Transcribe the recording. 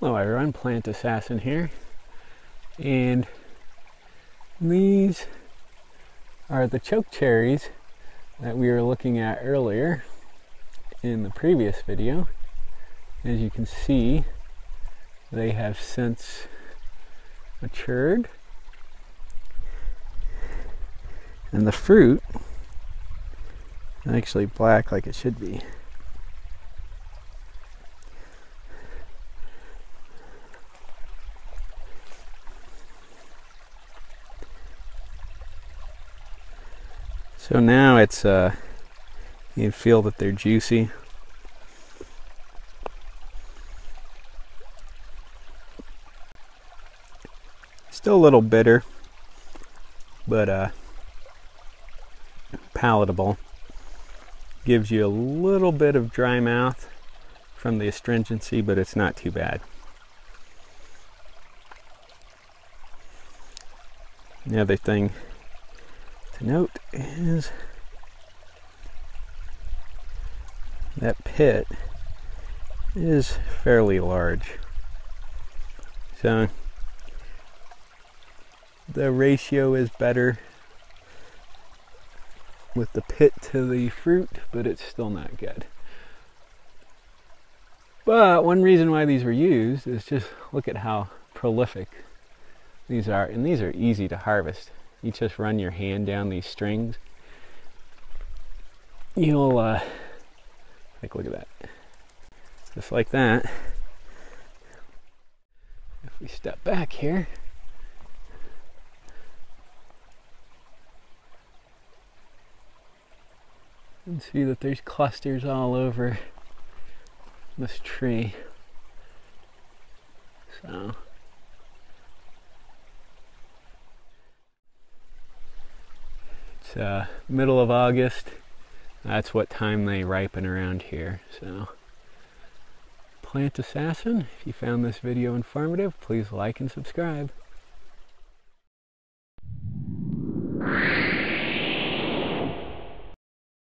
Hello everyone, Plant Assassin here, and these are the chokecherries that we were looking at earlier in the previous video. As you can see, they have since matured, and the fruit is actually black like it should be. So now it's, you can feel that they're juicy. Still a little bitter, but palatable. Gives you a little bit of dry mouth from the astringency, but it's not too bad. The other thing note is that pit is fairly large, so the ratio is better with the pit to the fruit, but it's still not good. But one reason why these were used is just look at how prolific these are, and these are easy to harvest. You just run your hand down these strings. You'll, like, look at that. Just like that. If we step back here, you can see that there's clusters all over this tree. So middle of August, that's what time they ripen around here. So, Plant Assassin, if you found this video informative, please like and subscribe.